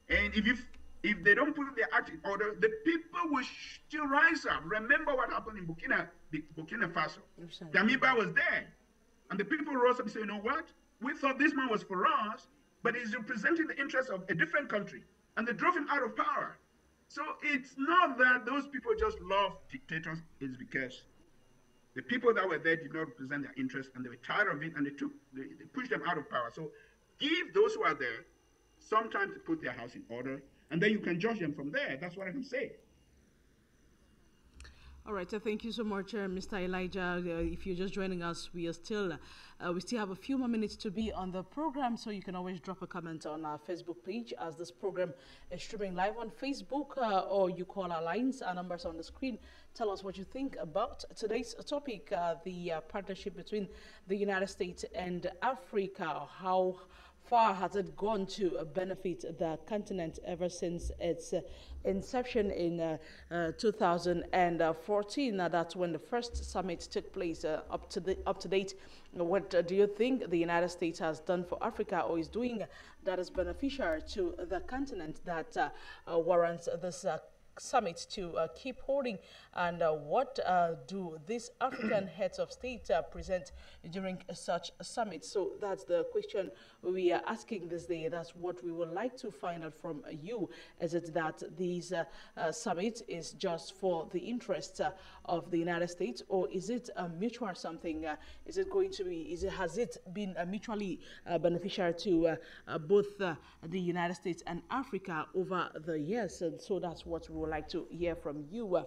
And if, you, if they don't put their act in order, the people will still rise up. Remember what happened in Burkina, Burkina Faso. Damiba was there. And the people rose up and said, you know what? We thought this man was for us, but he's representing the interests of a different country. And they drove him out of power. So it's not that those people just love dictators. It's because the people that were there did not represent their interests, and they were tired of it, and they took, they, they pushed them out of power. So give those who are there some time to put their house in order, and then you can judge them from there. That's what I can say. All right, so thank you so much, uh, Mister Elijah. Uh, if you're just joining us, we are still, uh, we still have a few more minutes to be on the program, so you can always drop a comment on our Facebook page as this program is streaming live on Facebook, uh, or you call our lines, our numbers on the screen. Tell us what you think about today's topic, uh, the uh, partnership between the United States and Africa. How far has it gone to uh, benefit the continent ever since its uh, inception in uh, uh, two thousand fourteen? Uh, that's when the first summit took place. Uh, up to the up to date, what uh, do you think the United States has done for Africa, or is doing, that is beneficial to the continent, that uh, uh, warrants this uh, summit to uh, keep holding? And uh, what uh, do these African heads of state uh, present during such a summit? So that's the question we are asking this day. That's what we would like to find out from you. Is it that these uh, uh, summit is just for the interests uh, of the United States, or is it a mutual something? Uh, is it going to be, is it, has it been uh, mutually uh, beneficial to uh, uh, both uh, the United States and Africa over the years? And so that's what we would like to hear from you. Uh,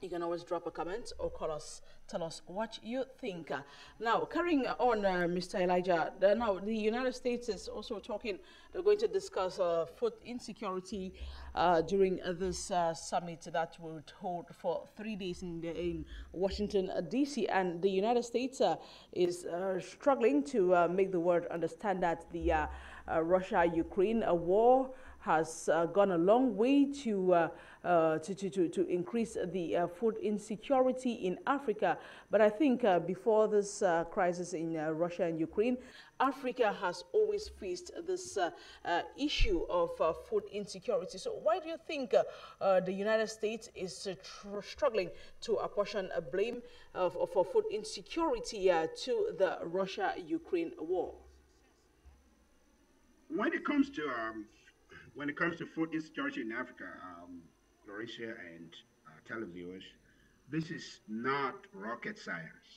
you can always drop a comment or call us, tell us what you think. Uh, now, carrying on, uh, Mister Elijah, uh, now the United States is also talking, they're going to discuss uh, food insecurity uh, during uh, this uh, summit that will hold for three days in, the, in Washington, uh, D C And the United States uh, is uh, struggling to uh, make the world understand that the uh, uh, Russia-Ukraine uh, war has uh, gone a long way to, uh, uh, to, to, to, to increase the uh, food insecurity in Africa. But I think uh, before this uh, crisis in uh, Russia and Ukraine, Africa has always faced this uh, uh, issue of uh, food insecurity. So why do you think uh, uh, the United States is uh, tr struggling to apportion a blame uh, for food insecurity uh, to the Russia-Ukraine war? When it comes to um When it comes to food insecurity in Africa, um, Lauricia and uh, televiewers, this is not rocket science.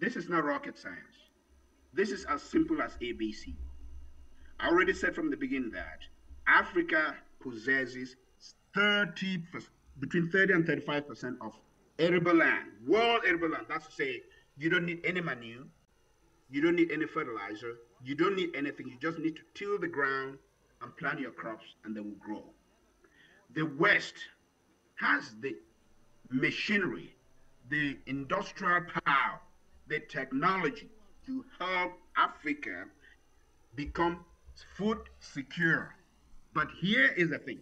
This is not rocket science. This is as simple as A B C. I already said from the beginning that Africa possesses thirty, between thirty and thirty-five percent of arable land, world arable land. That's to say, you don't need any manure, you don't need any fertilizer, you don't need anything. You just need to till the ground and plant your crops, and they will grow. The West has the machinery, the industrial power, the technology to help Africa become food secure. But here is the thing,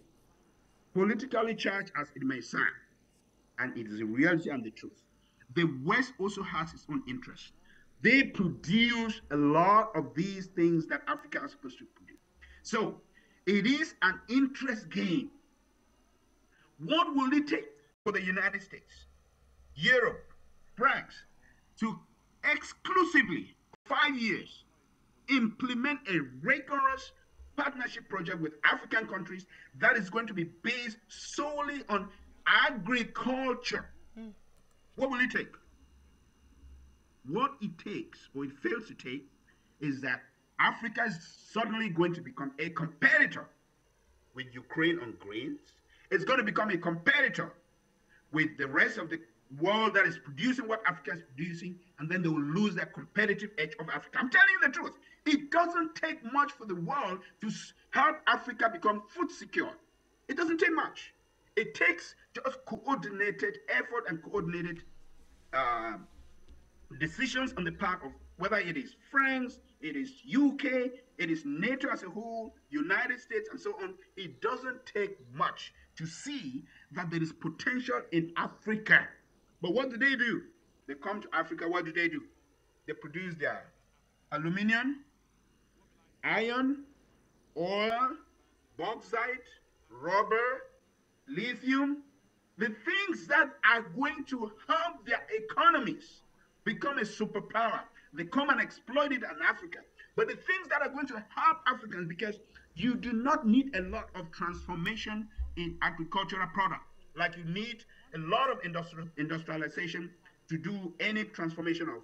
politically charged as it may sound, and it is the reality and the truth, the West also has its own interests. They produce a lot of these things that Africa is supposed to produce. So, it is an interest game. What will it take for the United States, Europe, France to exclusively, five years, implement a rigorous partnership project with African countries that is going to be based solely on agriculture? Mm. What will it take? What it takes, or it fails to take, is that Africa is suddenly going to become a competitor with Ukraine on grains, It's going to become a competitor with the rest of the world that is producing what Africa is producing, and then they will lose that competitive edge of Africa. I'm telling you the truth. It doesn't take much for the world to help Africa become food secure. It doesn't take much. It takes just coordinated effort and coordinated uh, decisions on the part of whether it is France, it is U K, it is NATO as a whole, United States, and so on. It doesn't take much to see that there is potential in Africa. But what do they do? They come to Africa. What do they do? They produce their aluminium, iron, oil, bauxite, rubber, lithium, the things that are going to help their economies become a superpower. They come and exploit it in Africa. But the things that are going to help Africans, because you do not need a lot of transformation in agricultural product, like you need a lot of industrial industrialization to do any transformation of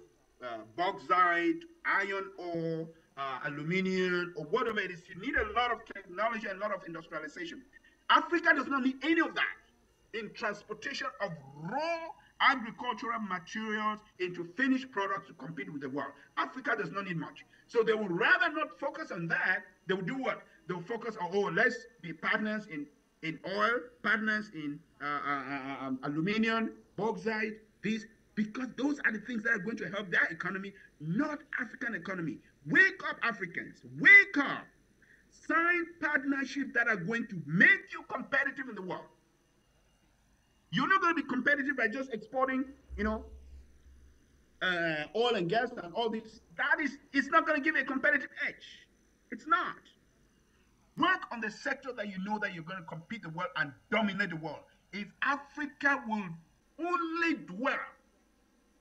uh, bauxite, iron ore, uh, aluminium, or whatever it is. You need a lot of technology and a lot of industrialization. Africa does not need any of that in transportation of raw agricultural materials into finished products to compete with the world. Africa does not need much. So they would rather not focus on that. They will do what? They will focus on, oh, let's be partners in in oil, partners in uh, uh, um, aluminium, bauxite, these, because those are the things that are going to help their economy, not African economy. Wake up, Africans. Wake up. Sign partnerships that are going to make you competitive in the world. You're not going to be competitive by just exporting, you know, uh, oil and gas and all this. That is, it's not going to give you a competitive edge. It's not. Work on the sector that you know that you're going to compete the world and dominate the world. If Africa will only dwell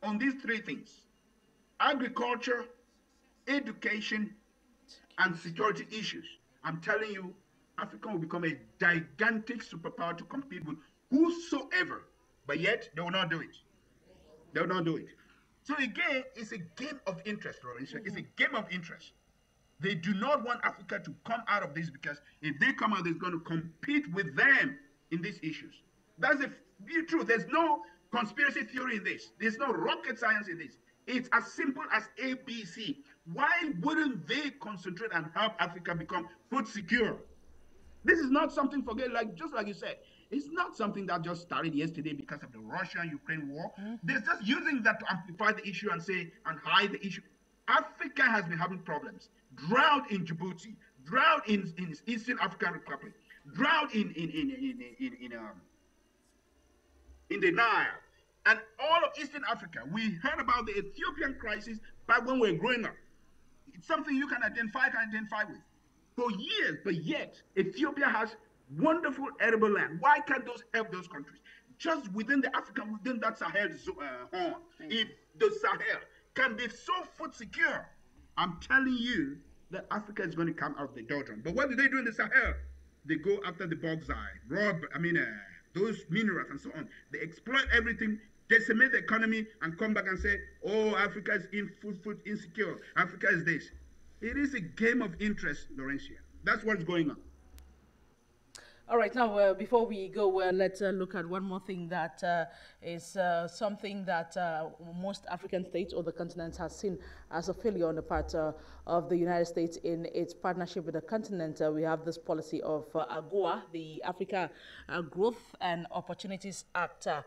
on these three things, agriculture, education, and security issues, I'm telling you, Africa will become a gigantic superpower to compete with whosoever. But yet, they will not do it. They will not do it. So again, it's a game of interest, Lawrence. It's a game of interest. They do not want Africa to come out of this, because if they come out, they're going to compete with them in these issues. That's the truth. There's no conspiracy theory in this. There's no rocket science in this. It's as simple as A B C. Why wouldn't they concentrate and help Africa become food secure? This is not something, forget, like just like you said, it's not something that just started yesterday because of the Russia-Ukraine war. Mm-hmm. They're just using that to amplify the issue and say, and hide the issue. Africa has been having problems. Drought in Djibouti, drought in, in Eastern African Republic, drought in in in in in, in, in, um, in the Nile, and all of Eastern Africa. We heard about the Ethiopian crisis back when we were growing up. It's something you can identify, can identify with for years, but yet Ethiopia has wonderful edible land. Why can't those help those countries? Just within the African, within that Sahel uh, horn, if the Sahel can be so food secure, I'm telling you that Africa is going to come out of the doldrums. But what do they do in the Sahel? They go after the bauxite, rubber, I mean, uh, those minerals and so on. They exploit everything, decimate the economy, and come back and say, oh, Africa is in food, food insecure. Africa is this. It is a game of interest, Laurentia. That's what's going on. All right, now uh, before we go, uh, let's uh, look at one more thing that uh, is uh, something that uh, most African states or the continent has seen as a failure on the part uh, of the United States in its partnership with the continent. Uh, we have this policy of uh, AGOA, the Africa uh, Growth and Opportunities Act, uh,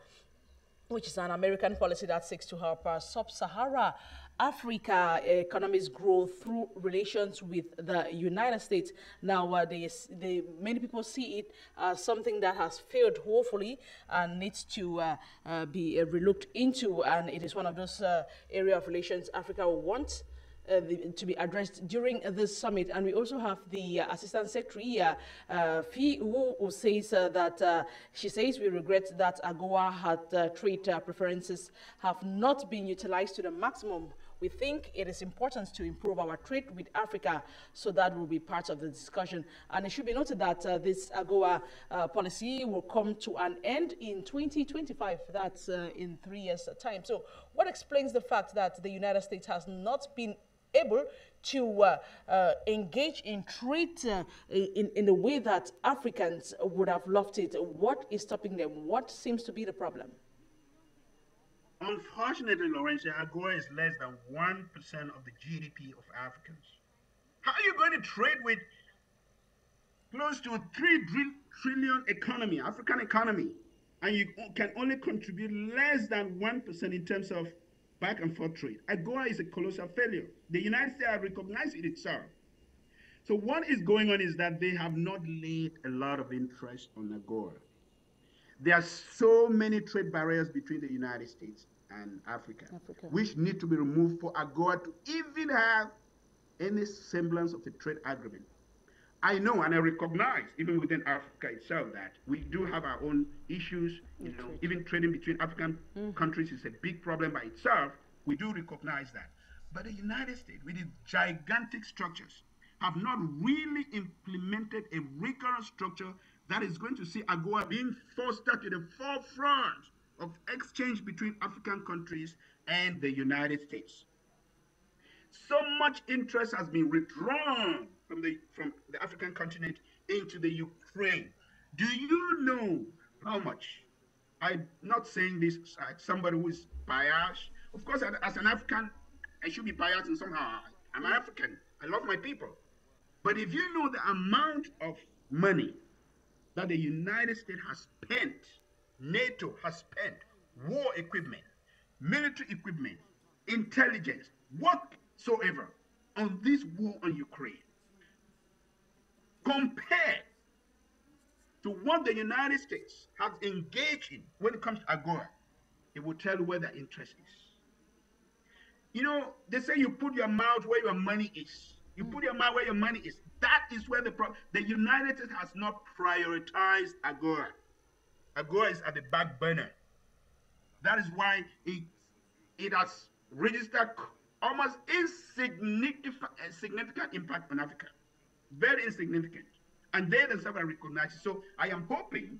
which is an American policy that seeks to help uh, sub-Sahara Africa economies grow through relations with the United States. Now, uh, they, they, many people see it as something that has failed woefully and needs to uh, uh, be uh, relooked into. And it is one of those uh, area of relations Africa wants uh, the, to be addressed during this summit. And we also have the uh, Assistant Secretary, uh, uh, Fi Wu, who says uh, that uh, she says we regret that AGOA had uh, trade uh, preferences have not been utilized to the maximum. We think it is important to improve our trade with Africa, so that will be part of the discussion. And it should be noted that uh, this AGOA uh, policy will come to an end in twenty twenty-five. That's uh, in three years' time. So what explains the fact that the United States has not been able to uh, uh, engage in trade uh, in, in the way that Africans would have loved it. What is stopping them? What seems to be the problem? Unfortunately, Laurencia, AGOA is less than one percent of the G D P of Africans. How are you going to trade with close to a three trillion economy, African economy, and you can only contribute less than one percent in terms of back and forth trade? AGOA is a colossal failure. The United States has recognized it itself. So what is going on is that they have not laid a lot of interest on AGOA. There are so many trade barriers between the United States and Africa, Africa, which need to be removed for AGOA to even have any semblance of a trade agreement. I know and I recognize, even within Africa itself, that we do have our own issues. You know, even trading between African mm. countries is a big problem by itself. We do recognize that. But the United States, with its gigantic structures, have not really implemented a rigorous structure that is going to see AGOA being fostered to the forefront of exchange between African countries and the United States. So much interest has been withdrawn from the from the African continent into the Ukraine. Do you know how much? I'm not saying this as somebody who is biased. Of course, as an African, I should be biased in somehow. I'm African. I love my people. But if you know the amount of money that the United States has spent, NATO has spent, war equipment, military equipment, intelligence, whatsoever, on this war on Ukraine, compared to what the United States has engaged in when it comes to AGOA, it will tell you where their interest is. You know, they say you put your mouth where your money is. You put your mouth where your money is. That is where the problem. The United States has not prioritized AGOA. AGOA is at the back burner. That is why it it has registered almost insignificant significant impact on Africa. Very insignificant. And they themselves are recognized. So I am hoping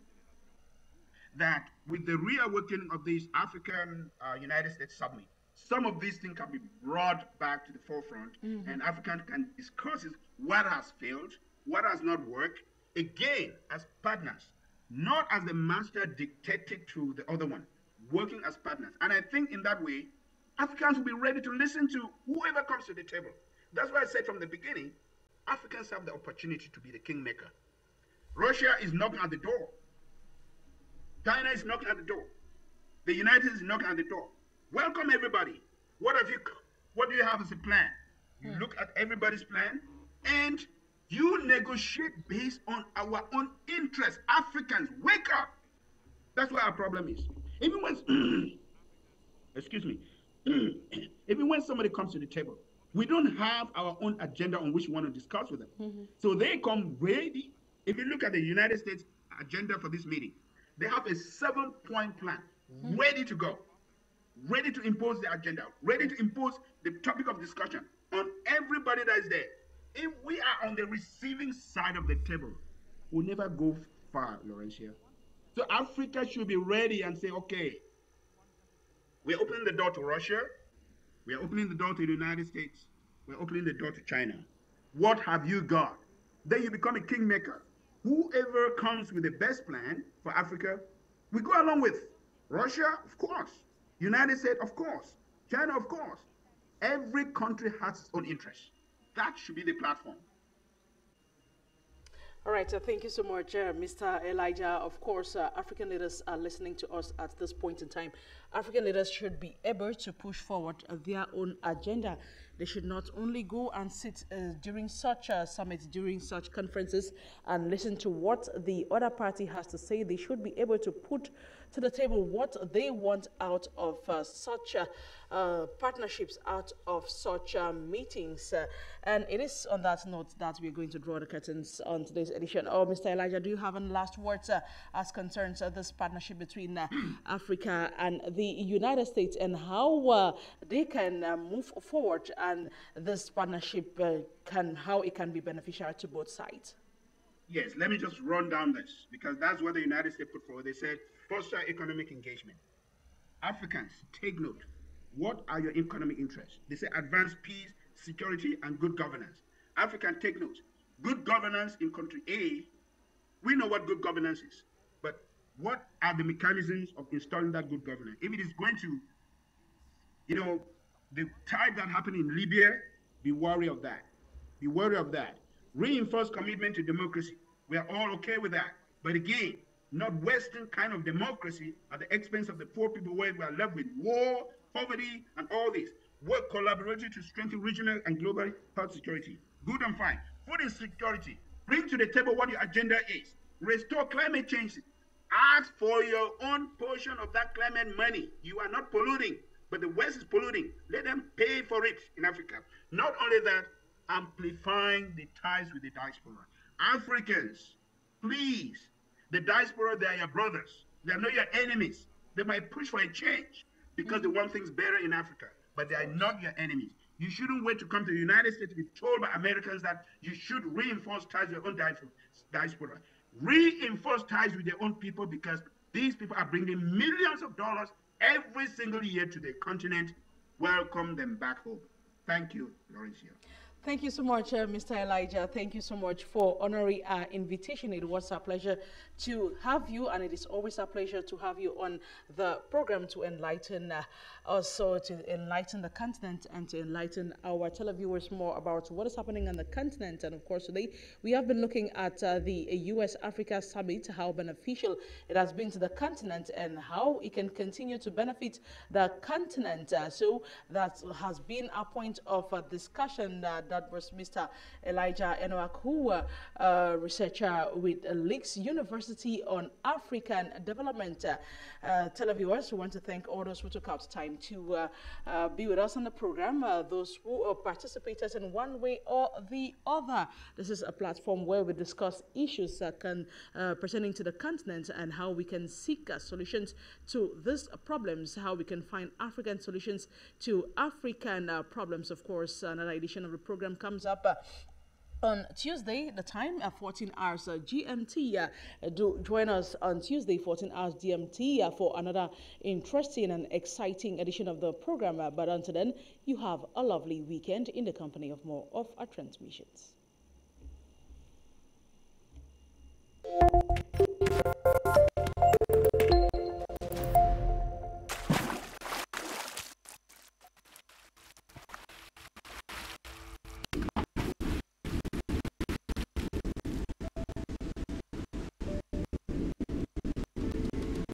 that with the reawakening of this African uh, United States Summit, some of these things can be brought back to the forefront, mm-hmm. and Africa can discuss what has failed, what has not worked, again, as partners, not as the master dictated to the other one, working as partners. And I think in that way, Africans will be ready to listen to whoever comes to the table. That's why I said from the beginning, Africans have the opportunity to be the kingmaker. Russia is knocking at the door. China is knocking at the door. The United States is knocking at the door. Welcome everybody. What have you? What do you have as a plan? You hmm. look at everybody's plan, and you negotiate based on our own interests. Africans, wake up! That's where our problem is. Even when, excuse me, even when somebody comes to the table, we don't have our own agenda on which we want to discuss with them. Mm-hmm. So they come ready. If you look at the United States agenda for this meeting, they have a seven-point plan mm-hmm. ready to go. Ready to impose the agenda, ready to impose the topic of discussion on everybody that is there. If we are on the receiving side of the table, we'll never go far, Laurentia. So Africa should be ready and say, okay, we're opening the door to Russia, we're opening the door to the United States, we're opening the door to China. What have you got? Then you become a kingmaker. Whoever comes with the best plan for Africa, we go along with. Russia, of course. United States, of course. China, of course. Every country has its own interests. That should be the platform. All right, so thank you so much, uh, Mister Elijah. Of course, uh, African leaders are listening to us at this point in time. African leaders should be able to push forward uh, their own agenda. They should not only go and sit uh, during such uh, summits, during such conferences, and listen to what the other party has to say. They should be able to put to the table what they want out of uh, such uh, uh, partnerships, out of such uh, meetings. Uh, and it is on that note that we're going to draw the curtains on today's edition. Oh, Mister Elijah, do you have any last words uh, as concerns uh, this partnership between uh, Africa and the United States, and how uh, they can uh, move forward, and this partnership uh, can, how it can be beneficial to both sides? Yes, let me just run down this, because that's what the United States put forward. They said, foster economic engagement. Africans, take note. What are your economic interests? They say advance peace, security, and good governance. Africa, take notes. Good governance in country A, we know what good governance is, but what are the mechanisms of installing that good governance? If it is going to, you know, the type that happened in Libya, be wary of that. Be wary of that. Reinforce commitment to democracy. We are all okay with that. But again, not Western kind of democracy at the expense of the poor people where we are left with war, poverty, and all this. Work collaboratively to strengthen regional and global health security. Good and fine. Food insecurity. Bring to the table what your agenda is. Restore climate change. Ask for your own portion of that climate money. You are not polluting, but the West is polluting. Let them pay for it in Africa. Not only that, amplifying the ties with the diaspora. Africans, please, the diaspora, they are your brothers. They are not your enemies. They might push for a change because they want things better in Africa, but they are not your enemies. You shouldn't wait to come to the United States to be told by Americans that you should reinforce ties with your own diaspora. Reinforce ties with their own people, because these people are bringing millions of dollars every single year to the continent. Welcome them back home. Thank you, Laurentia. Thank you so much, uh, Mister Elijah. Thank you so much for honoring our invitation. It was a pleasure to have you, and it is always a pleasure to have you on the program to enlighten uh, also to enlighten the continent and to enlighten our televiewers more about what is happening on the continent. And of course, today we have been looking at uh, the U S Africa Summit, how beneficial it has been to the continent and how it can continue to benefit the continent. Uh, so that has been a point of uh, discussion. Uh, That was Mister Elijah Enowakuwa, uh, researcher with Leeds University on African Development. Uh, uh, televiewers, we want to thank all those who took out time to uh, uh, be with us on the program, uh, those who are participators in one way or the other. This is a platform where we discuss issues that can, uh, pertaining to the continent and how we can seek uh, solutions to these uh, problems, how we can find African solutions to African uh, problems. Of course, another edition of the program comes up uh, on Tuesday, the time, uh, fourteen hours uh, G M T. Uh, do join us on Tuesday, fourteen hours G M T, uh, for another interesting and exciting edition of the program. Uh, but until then, you have a lovely weekend in the company of more of our transmissions.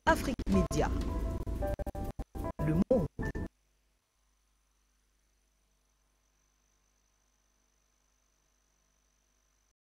Afrique Media.